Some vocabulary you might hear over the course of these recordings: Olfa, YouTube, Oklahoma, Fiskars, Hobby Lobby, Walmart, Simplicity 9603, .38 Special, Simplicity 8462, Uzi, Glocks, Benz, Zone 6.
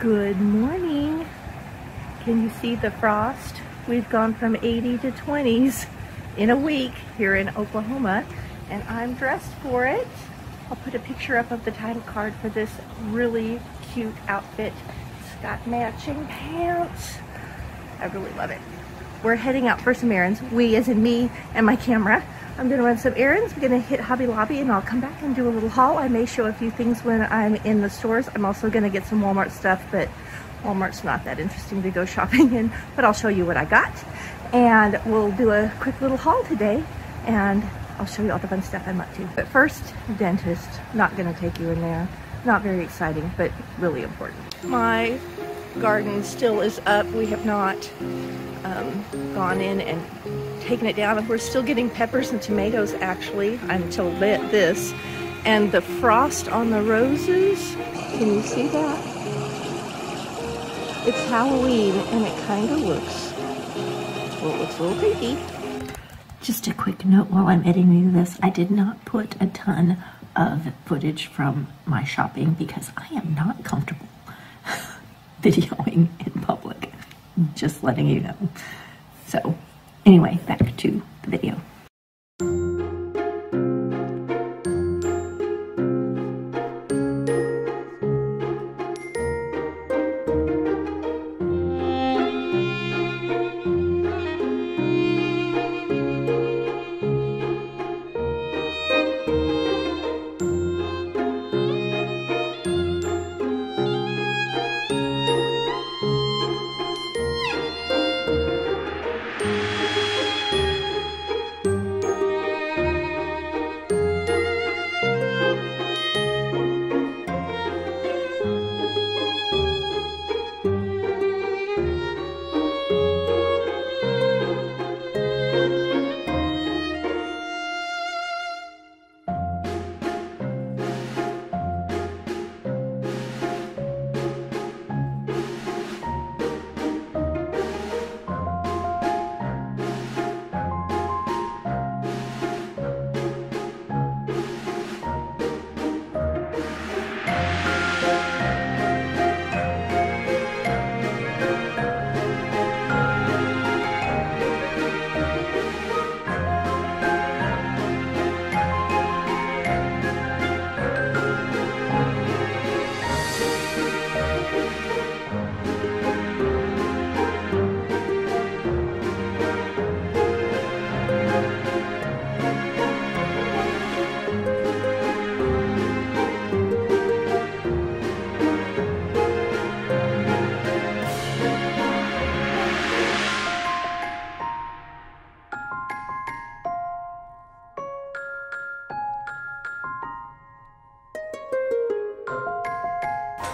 Good morning. Can you see the frost? We've gone from 80 to 20s in a week here in Oklahoma, and I'm dressed for it. I'll put a picture up of the title card for this really cute outfit. It's got matching pants. I really love it. We're heading out for some errands. We as in me and my camera. I'm gonna run some errands. I'm gonna hit Hobby Lobby and I'll come back and do a little haul. I may show a few things when I'm in the stores. I'm also gonna get some Walmart stuff, but Walmart's not that interesting to go shopping in, but I'll show you what I got. And we'll do a quick little haul today and I'll show you all the fun stuff I'm up to. But first, dentist. Not gonna take you in there. Not very exciting, but really important. My garden still is up. We have not gone in and taken it down. We're still getting peppers and tomatoes actually until this. And the frost on the roses, can you see that? It's Halloween and it kind of looks, well, it looks a little creepy. Just a quick note while I'm editing this, I did not put a ton of footage from my shopping because I am not comfortable videoing in public, just letting you know. So anyway, back to the video.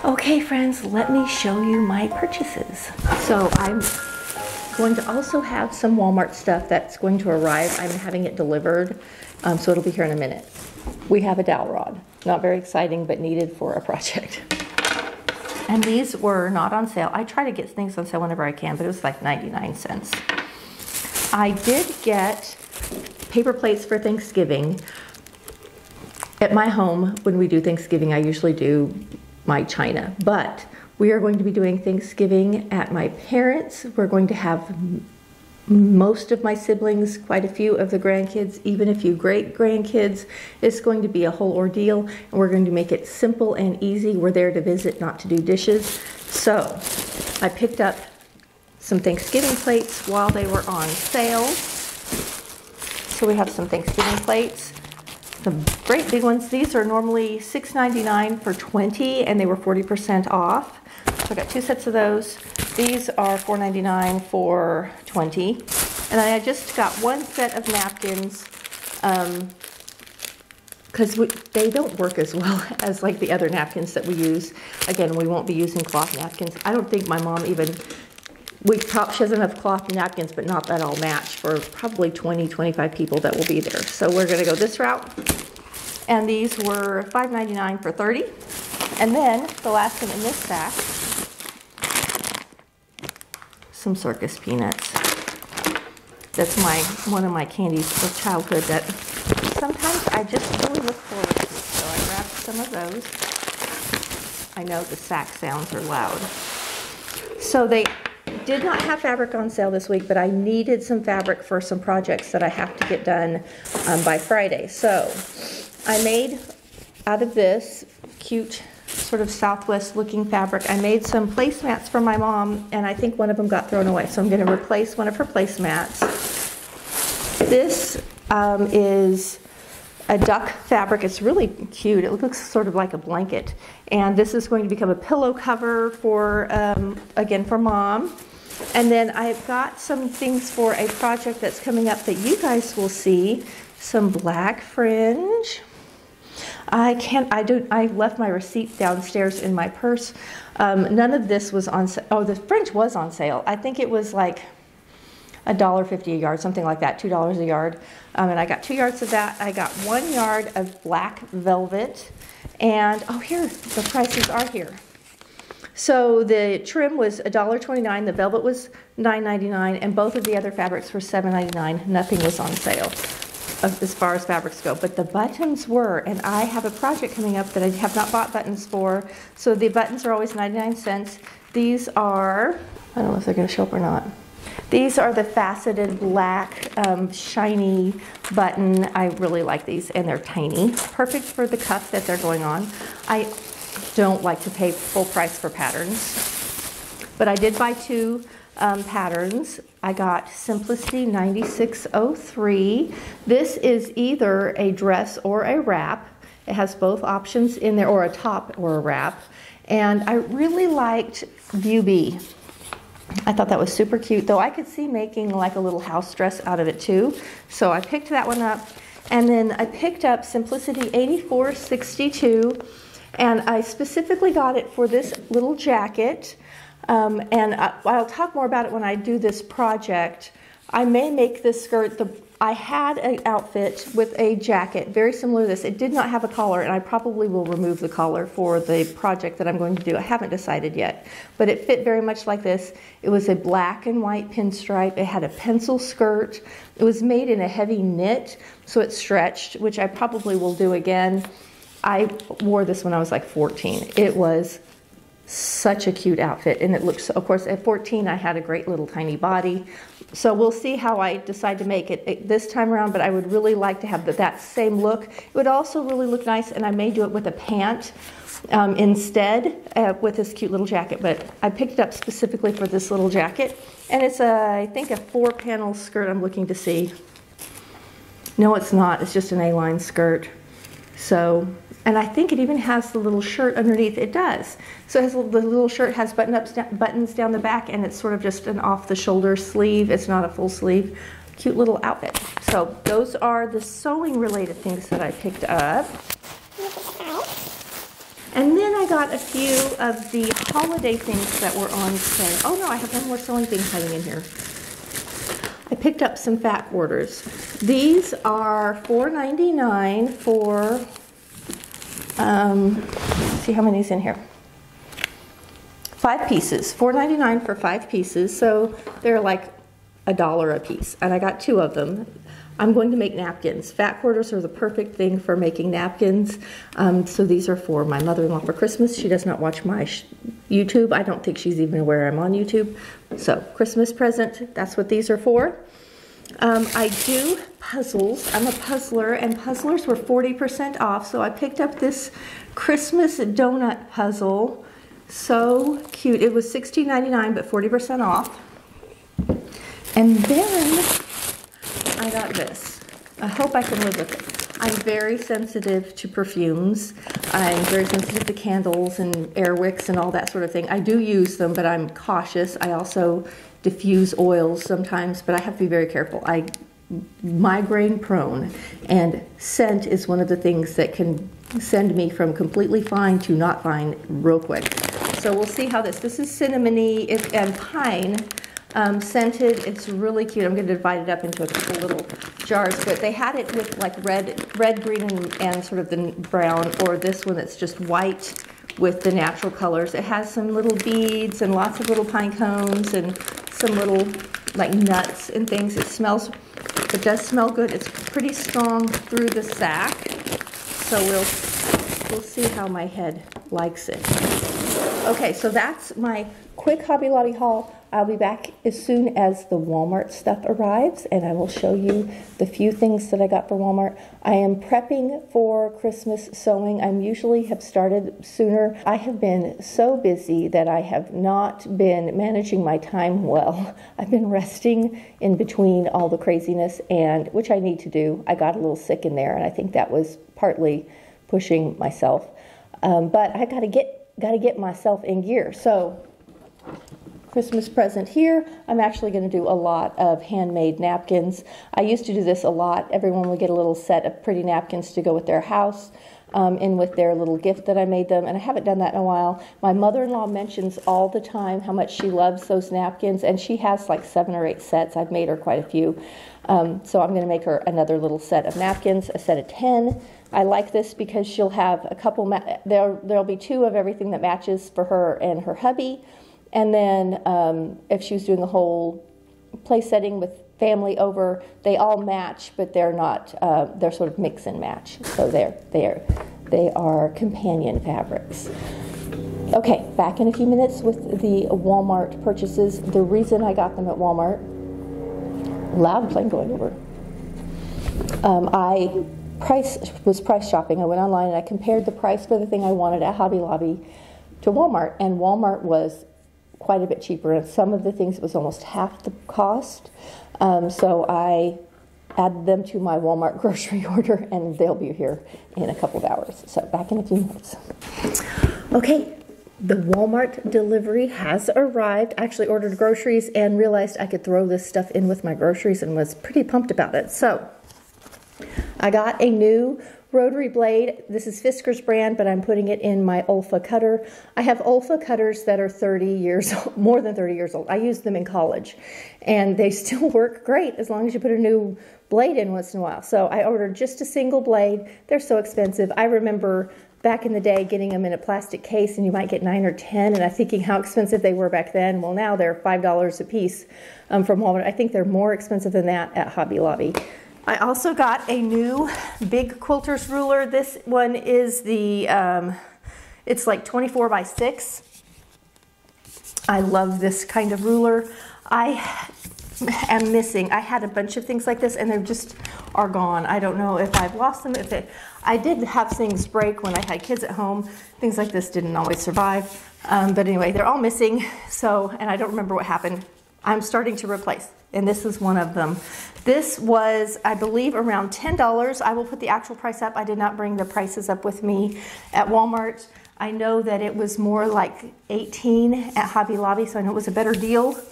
Okay friends, let me show you my purchases. So I'm going to also have some Walmart stuff that's going to arrive. I'm having it delivered, so it'll be here in a minute. We have a dowel rod. Not very exciting, but needed for a project. And these were not on sale. I try to get things on sale whenever I can, but it was like 99 cents. I did get paper plates for Thanksgiving. At my home, when we do Thanksgiving, I usually do my china, but we are going to be doing Thanksgiving at my parents'. We're going to have most of my siblings, quite a few of the grandkids, even a few great-grandkids. It's going to be a whole ordeal, and we're going to make it simple and easy. We're there to visit, not to do dishes. So I picked up some Thanksgiving plates while they were on sale. So we have some Thanksgiving plates. Some great big ones. These are normally $6.99 for 20 and they were 40% off. So I got two sets of those. These are $4.99 for 20. And then I just got one set of napkins because they don't work as well as like the other napkins that we use. Again, we won't be using cloth napkins. I don't think my mom even... She has enough cloth napkins, but not that all match for probably 20, 25 people that will be there. So we're gonna go this route. And these were $5.99 for 30. And then the last thing in this sack, some circus peanuts. That's one of my candies of childhood that sometimes I just really look forward to. So I grabbed some of those. I know the sack sounds are loud. So they did not have fabric on sale this week, but I needed some fabric for some projects that I have to get done by Friday. So I made out of this cute sort of Southwest looking fabric, I made some placemats for my mom, and I think one of them got thrown away. So I'm going to replace one of her placemats. This is a duck fabric. It's really cute. It looks sort of like a blanket. And this is going to become a pillow cover for, again, for mom. And then I've got some things for a project that's coming up that you guys will see. Some black fringe. I left my receipt downstairs in my purse. None of this was on sale. Oh, the fringe was on sale. I think it was like $1.50 a yard, something like that, $2 a yard. And I got 2 yards of that. I got 1 yard of black velvet. And, oh, here, the prices are here. So the trim was $1.29, the velvet was $9.99, and both of the other fabrics were $7.99. Nothing was on sale as far as fabrics go, but the buttons were, and I have a project coming up that I have not bought buttons for, so the buttons are always 99 cents. These are, I don't know if they're going to show up or not, these are the faceted black shiny button. I really like these, and they're tiny, perfect for the cuff that they're going on. I don't like to pay full price for patterns, but I did buy two patterns. I got Simplicity 9603. This is either a dress or a wrap. It has both options in there, or a top or a wrap. And I really liked View B. I thought that was super cute, though I could see making like a little house dress out of it too. So I picked that one up. And then I picked up Simplicity 8462. And I specifically got it for this little jacket. And I'll talk more about it when I do this project. I may make this skirt. I had an outfit with a jacket very similar to this. It did not have a collar, and I probably will remove the collar for the project that I'm going to do. I haven't decided yet, but it fit very much like this. It was a black and white pinstripe. It had a pencil skirt. It was made in a heavy knit, so it stretched, which I probably will do again. I wore this when I was like 14. It was such a cute outfit, and it looks, of course, at 14 I had a great little tiny body, so we'll see how I decide to make it this time around, but I would really like to have that same look. It would also really look nice, and I may do it with a pant instead with this cute little jacket, but I picked it up specifically for this little jacket, and it's I think a 4-panel skirt. I'm looking to see. No, it's not, it's just an A-line skirt. So, and I think it even has the little shirt underneath. It does. So it has, the little shirt has buttons down the back, and it's sort of just an off-the-shoulder sleeve. It's not a full sleeve. Cute little outfit. So those are the sewing-related things that I picked up. And then I got a few of the holiday things that were on sale. Oh, no, I have one more sewing thing hiding in here. I picked up some fat quarters. These are $4.99 for, let's see how many's in here. 5 pieces, $4.99 for 5 pieces. So they're like $1 a piece, and I got 2 of them. I'm going to make napkins. Fat quarters are the perfect thing for making napkins. So these are for my mother-in-law for Christmas. She does not watch my YouTube. I don't think she's even aware I'm on YouTube. So Christmas present, that's what these are for. I do puzzles. I'm a puzzler, and puzzlers were 40% off. So I picked up this Christmas donut puzzle. So cute. It was $16.99, but 40% off. And then I got this. I hope I can live with it. I'm very sensitive to perfumes. I'm very sensitive to candles and air wicks and all that sort of thing. I do use them, but I'm cautious. I also diffuse oils sometimes, but I have to be very careful. I'm migraine prone, and scent is one of the things that can send me from completely fine to not fine real quick. So we'll see how this is cinnamony and pine. Scented. It's really cute. I'm going to divide it up into a couple little jars, but they had it with like red, green, and sort of the brown, or this one that's just white with the natural colors. It has some little beads and lots of little pine cones and some little like nuts and things. It smells, it does smell good. It's pretty strong through the sack, so we'll see how my head likes it. Okay, so that's my quick Hobby Lobby haul. I'll be back as soon as the Walmart stuff arrives, and I will show you the few things that I got for Walmart. I am prepping for Christmas sewing. I usually have started sooner. I have been so busy that I have not been managing my time well. I've been resting in between all the craziness, and which I need to do. I got a little sick in there, and I think that was partly pushing myself. But I gotta get myself in gear. So Christmas present here. I'm actually going to do a lot of handmade napkins. I used to do this a lot. Everyone would get a little set of pretty napkins to go with their house and with their little gift that I made them, and I haven't done that in a while. My mother-in-law mentions all the time how much she loves those napkins, and she has like 7 or 8 sets. I've made her quite a few. So I'm going to make her another little set of napkins, a set of 10. I like this because she'll have a couple, there'll be 2 of everything that matches for her and her hubby. And then if she was doing a whole play setting with family over, they all match, but they're not, they're sort of mix and match. So they are companion fabrics. Okay, back in a few minutes with the Walmart purchases. The reason I got them at Walmart, loud plane going over. I was price shopping. I went online and I compared the price for the thing I wanted at Hobby Lobby to Walmart, and Walmart was quite a bit cheaper, and some of the things it was almost half the cost. So I added them to my Walmart grocery order, and they'll be here in a couple of hours. So back in a few minutes. Okay, the Walmart delivery has arrived. I actually ordered groceries and realized I could throw this stuff in with my groceries and was pretty pumped about it. So I got a new rotary blade. This is Fiskars brand, but I'm putting it in my Olfa cutter. I have Olfa cutters that are 30 years old, more than 30 years old. I used them in college, and they still work great as long as you put a new blade in once in a while. So I ordered just a single blade. They're so expensive. I remember back in the day getting them in a plastic case, and you might get 9 or 10, and I'm thinking how expensive they were back then. Well, now they're $5 a piece from Walmart. I think they're more expensive than that at Hobby Lobby. I also got a new big quilter's ruler. This one is the, it's like 24 by 6. I love this kind of ruler. I am missing, I had a bunch of things like this, and they just are gone. I don't know if I've lost them. I did have things break when I had kids at home. Things like this didn't always survive. But anyway, they're all missing. So, and I don't remember what happened. I'm starting to replace, and this is one of them. This was, I believe, around $10. I will put the actual price up. I did not bring the prices up with me at Walmart. I know that it was more like $18 at Hobby Lobby, so I know it was a better deal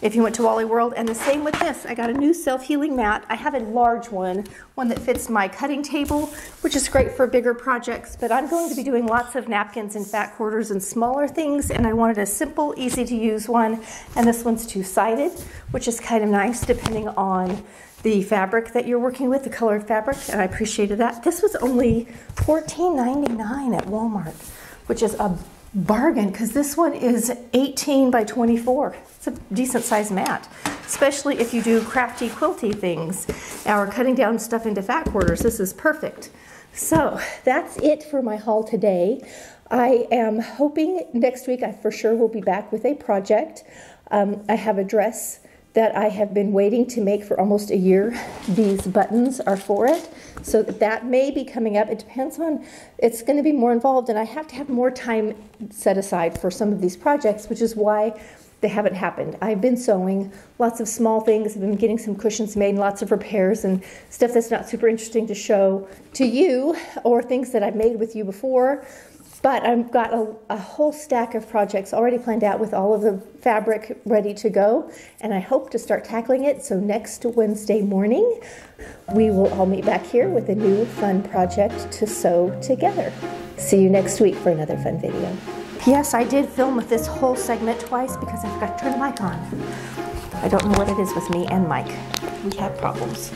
if you went to Wally World. And the same with this. I got a new self-healing mat. I have a large one that fits my cutting table, which is great for bigger projects, but I'm going to be doing lots of napkins and fat quarters and smaller things, and I wanted a simple, easy to use one. And this one's two-sided, which is kind of nice depending on the fabric that you're working with, the colored fabric, and I appreciated that. This was only $14.99 at Walmart, which is a bargain, because this one is 18 by 24. It's a decent sized mat, especially if you do crafty quilty things or cutting down stuff into fat quarters. This is perfect. So that's it for my haul today. I am hoping next week I for sure will be back with a project. I have a dress that I have been waiting to make for almost a year. These buttons are for it, so that may be coming up. It depends on, it's going to be more involved, and I have to have more time set aside for some of these projects, which is why they haven't happened. I've been sewing lots of small things. I've been getting some cushions made and lots of repairs and stuff that's not super interesting to show to you, or things that I've made with you before. But I've got a whole stack of projects already planned out with all of the fabric ready to go, and I hope to start tackling it. So next Wednesday morning, we will all meet back here with a new fun project to sew together. See you next week for another fun video. Yes, I did film this whole segment twice because I forgot to turn the mic on. I don't know what it is with me and Mike. We have problems.